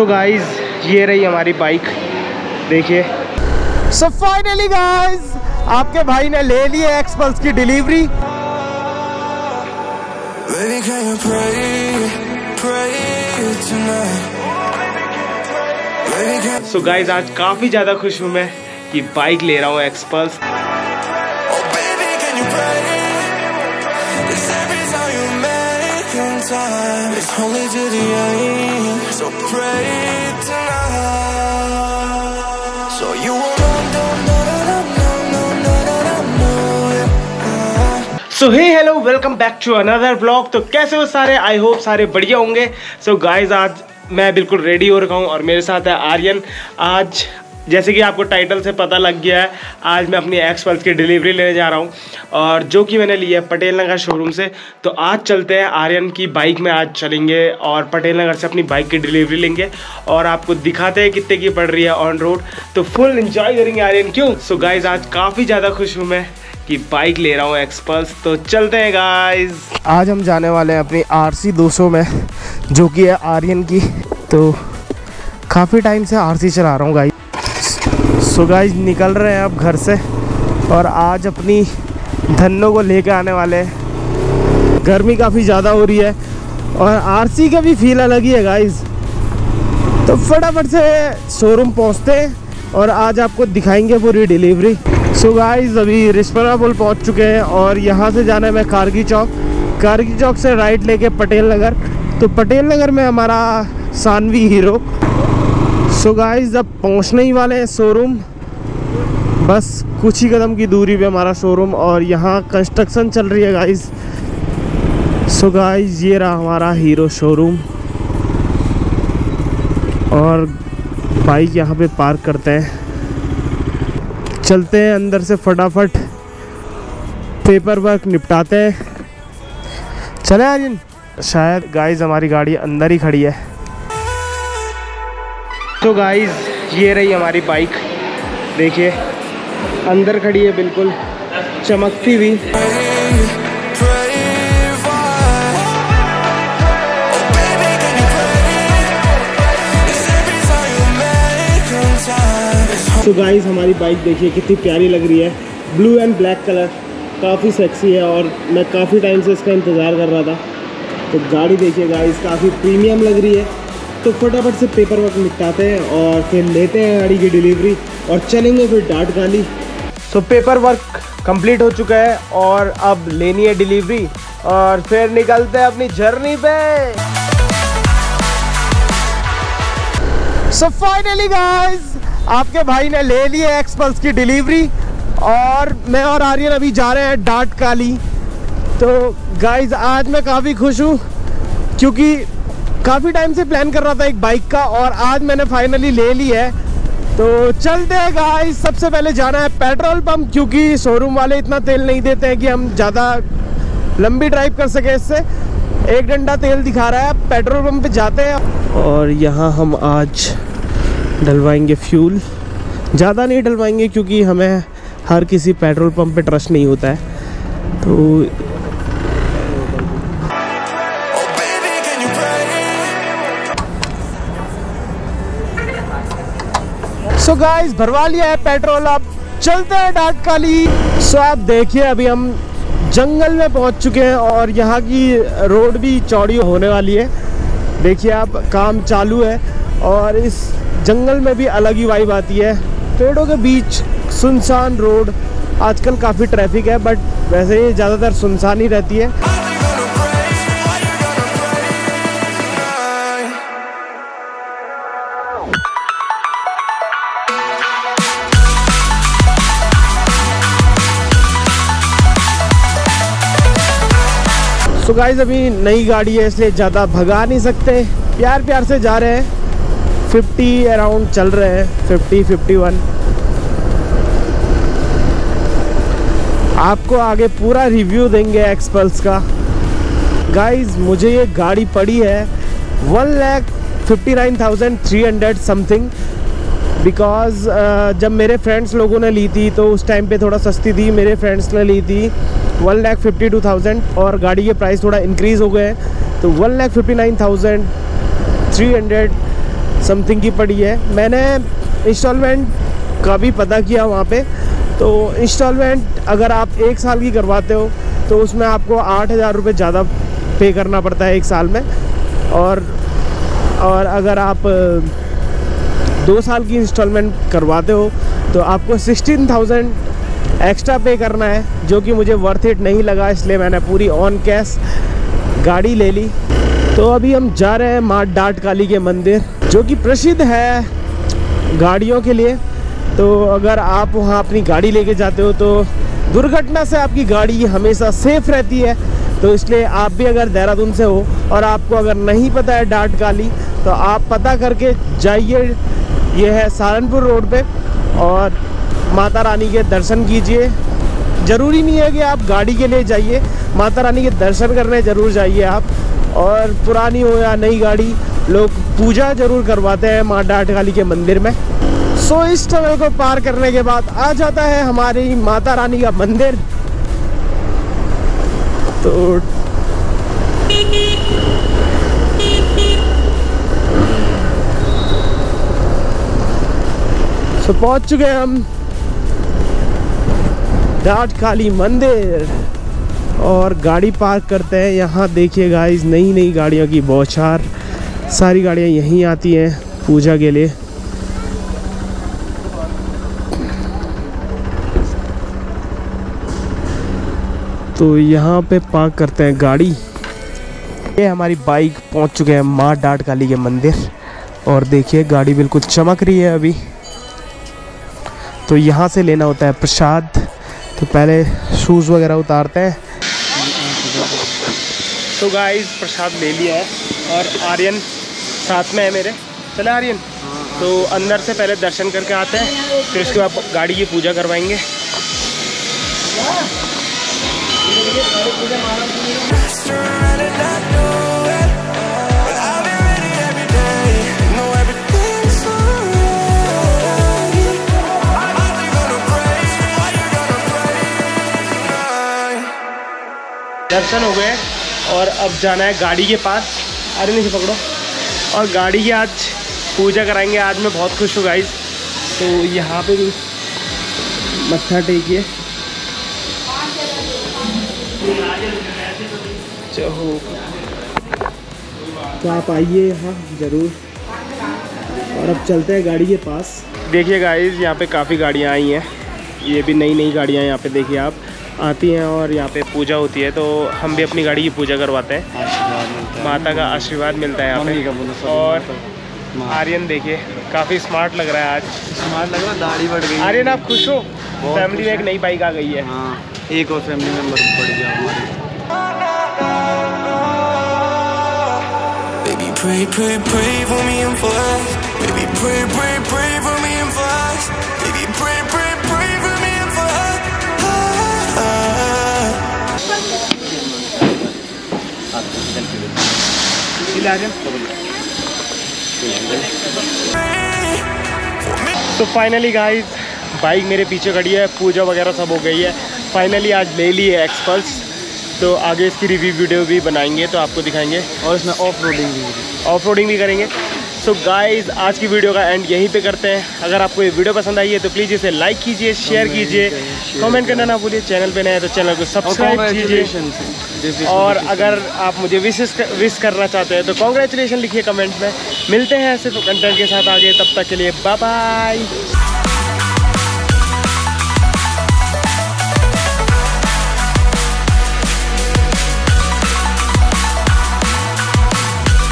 तो गाइज ये रही हमारी बाइक, देखिए। सो फाइनली गाइज आपके भाई ने ले ली है एक्सपल्स की डिलीवरी। सो गाइज आज काफी ज्यादा खुश हूँ मैं कि बाइक ले रहा हूँ Xpulse. So hey hello, welcome back to another vlog. तो कैसे हो सारे, आई होप सारे बढ़िया होंगे। सो गाइज आज मैं बिल्कुल रेडी हो रखा हूँ और मेरे साथ है आर्यन। आज जैसे कि आपको टाइटल से पता लग गया है, आज मैं अपनी एक्सपल्स की डिलीवरी लेने जा रहा हूँ और जो कि मैंने लिया है पटेल नगर शोरूम से। तो आज चलते हैं आर्यन की बाइक में, आज चलेंगे और पटेल नगर से अपनी बाइक की डिलीवरी लेंगे और आपको दिखाते हैं कितने की पड़ रही है ऑन रोड। तो फुल इंजॉय करेंगे आर्यन क्यों। सो गाइज आज काफ़ी ज़्यादा खुश हूँ मैं कि बाइक ले रहा हूँ एक्सपल्स। तो चलते हैं गाइज। आज हम जाने वाले हैं अपनी RC 200 में, जो कि है आर्यन की। तो काफ़ी टाइम से RC चला रहा हूँ गाइज। सो गाइज निकल रहे हैं अब घर से और आज अपनी धन्नो को लेकर आने वाले हैं। गर्मी काफ़ी ज़्यादा हो रही है और RC का भी फील अलग ही है गाइज। तो फटाफट से शोरूम पहुंचते हैं और आज आपको दिखाएंगे पूरी डिलीवरी। सो गाइज अभी रिस्पना पुल पहुँच चुके हैं और यहाँ से जाना है मैं कारगी चौक। कारगी चौक से राइट लेके पटेल नगर, तो पटेल नगर में हमारा सानवी हीरो। सो गाइज अब पहुँचने ही वाले हैं शोरूम, बस कुछ ही कदम की दूरी पे हमारा शोरूम और यहाँ कंस्ट्रक्शन चल रही है गाइज। सो गाइज ये रहा हमारा हीरो शोरूम और बाइक यहाँ पे पार्क करते हैं, चलते हैं अंदर से, फटाफट पेपर वर्क निपटाते हैं। चले आर्यन। शायद गाइज हमारी गाड़ी अंदर ही खड़ी है। तो गाइज ये रही हमारी बाइक, देखिए अंदर खड़ी है बिल्कुल चमकती हुई। तो गाइज हमारी बाइक देखिए कितनी प्यारी लग रही है, ब्लू एंड ब्लैक कलर काफ़ी सेक्सी है और मैं काफ़ी टाइम से इसका इंतज़ार कर रहा था। तो गाड़ी देखिए गाइज काफ़ी प्रीमियम लग रही है। तो फटाफट से पेपर वर्क निपटाते हैं और फिर लेते हैं गाड़ी की डिलीवरी और चलेंगे फिर डाट काली। सो पेपर वर्क कंप्लीट हो चुका है और अब लेनी है डिलीवरी और फिर निकलते हैं अपनी जर्नी पे। सो फाइनली गाइस आपके भाई ने ले ली है एक्सपल्स की डिलीवरी और मैं और आर्यन अभी जा रहे हैं डाट काली। तो गाइस आज मैं काफ़ी खुश हूँ क्योंकि काफ़ी टाइम से प्लान कर रहा था एक बाइक का और आज मैंने फाइनली ले ली है। तो चलते हैं गाइस। सबसे पहले जाना है पेट्रोल पंप क्योंकि शोरूम वाले इतना तेल नहीं देते हैं कि हम ज़्यादा लंबी ड्राइव कर सकें। इससे एक डंडा तेल दिखा रहा है, पेट्रोल पंप पे जाते हैं और यहाँ हम आज डलवाएंगे फ्यूल। ज़्यादा नहीं डलवाएंगे क्योंकि हमें हर किसी पेट्रोल पंप पे ट्रस्ट नहीं होता है। तो सो गाइस भरवा लिया है पेट्रोल, अब चलते हैं डाट काली। सो आप देखिए अभी हम जंगल में पहुंच चुके हैं और यहाँ की रोड भी चौड़ी होने वाली है। देखिए आप काम चालू है और इस जंगल में भी अलग ही वाइब आती है। पेड़ों के बीच सुनसान रोड, आजकल काफ़ी ट्रैफिक है बट वैसे ही ज़्यादातर सुनसान ही रहती है। तो गाइज अभी नई गाड़ी है इसलिए ज़्यादा भगा नहीं सकते, प्यार प्यार से जा रहे हैं। 50 अराउंड चल रहे हैं, 50-51। आपको आगे पूरा रिव्यू देंगे एक्सपल्स का। गाइज मुझे ये गाड़ी पड़ी है 1,59,300 समथिंग, बिकॉज जब मेरे फ्रेंड्स लोगों ने ली थी तो उस टाइम पे थोड़ा सस्ती थी। मेरे फ्रेंड्स ने ली थी 1,52,000 और गाड़ी के प्राइस थोड़ा इंक्रीज़ हो गए हैं तो 1,59,300 समथिंग की पड़ी है। मैंने इंस्टॉलमेंट का भी पता किया वहाँ पे, तो इंस्टॉलमेंट अगर आप एक साल की करवाते हो तो उसमें आपको 8,000 रुपये ज़्यादा पे करना पड़ता है एक साल में। और अगर आप 2 साल की इंस्टॉलमेंट करवाते हो तो आपको 16,000 एक्स्ट्रा पे करना है, जो कि मुझे वर्थ इट नहीं लगा, इसलिए मैंने पूरी ऑन कैश गाड़ी ले ली। तो अभी हम जा रहे हैं माँ डाट काली के मंदिर, जो कि प्रसिद्ध है गाड़ियों के लिए। तो अगर आप वहाँ अपनी गाड़ी लेके जाते हो तो दुर्घटना से आपकी गाड़ी हमेशा सेफ रहती है। तो इसलिए आप भी अगर देहरादून से हो और आपको अगर नहीं पता है डाट काली, तो आप पता करके जाइए। ये है सहारनपुर रोड पे, और माता रानी के दर्शन कीजिए। ज़रूरी नहीं है कि आप गाड़ी के लिए जाइए, माता रानी के दर्शन करने ज़रूर जाइए आप। और पुरानी हो या नई गाड़ी, लोग पूजा ज़रूर करवाते हैं माँ डाट काली के मंदिर में। सो इस टनल को पार करने के बाद आ जाता है हमारी माता रानी का मंदिर। तो पहुंच चुके हैं हम डाट काली मंदिर, और गाड़ी पार्क करते हैं यहाँ। देखिए गाइस, नई नई गाड़ियों की बौछार, सारी गाड़ियाँ यहीं आती हैं पूजा के लिए। तो यहाँ पे पार्क करते हैं गाड़ी। ये हमारी बाइक, पहुँच चुके हैं माँ डाट काली के मंदिर, और देखिए गाड़ी बिल्कुल चमक रही है अभी। तो यहाँ से लेना होता है प्रसाद, तो पहले शूज़ वगैरह उतारते हैं। तो गाइस प्रसाद ले लिया है, और आर्यन साथ में है मेरे। चले आर्यन, तो अंदर से पहले दर्शन करके आते हैं, फिर उसके बाद गाड़ी की पूजा करवाएंगे। दर्शन हो गए, और अब जाना है गाड़ी के पास। अरे नहीं पकड़ो, और गाड़ी की आज पूजा कराएंगे। आज मैं बहुत खुश हूँ गाइस। तो यहाँ पे भी मत्था टेकिए। चलो तो आप आइए यहाँ ज़रूर। और अब चलते हैं गाड़ी के पास। देखिए गाइस, यहाँ पे काफ़ी गाड़ियाँ आई हैं, ये भी नई नई गाड़ियाँ यहाँ पे देखिए आप आती हैं, और यहाँ पे पूजा होती है। तो हम भी अपनी गाड़ी की पूजा करवाते हैं, माता का आशीर्वाद मिलता है यहाँ पे। और आर्यन देखिए काफ़ी स्मार्ट लग रहा है आज, स्मार्ट लग रहा है, दाढ़ी बढ़ गई। आर्यन आप खुश हो? फैमिली में एक नई बाइक आ गई है। हाँ, एक और फैमिली मेम्बर बढ़ गया हमारे। तो फाइनली गाइस, बाइक मेरे पीछे खड़ी है, पूजा वगैरह सब हो गई है। फाइनली आज ले ली है एक्सपल्स, तो आगे इसकी रिव्यू वीडियो भी बनाएंगे, तो आपको दिखाएंगे, और इसमें ऑफ रोडिंग भी करेंगे। सो गाइस, आज की वीडियो का एंड यहीं पे करते हैं। अगर आपको ये वीडियो पसंद आई है तो प्लीज़ इसे लाइक कीजिए, शेयर कीजिए, कमेंट करना ना भूलिए। चैनल पे नए हैं तो चैनल को सब्सक्राइब कीजिए, और अगर आप मुझे विश करना चाहते हैं तो कॉन्ग्रेचुलेशन लिखिए कमेंट में। मिलते हैं ऐसे तो कंटेंट के साथ आगे, तब तक के लिए बाय बाय।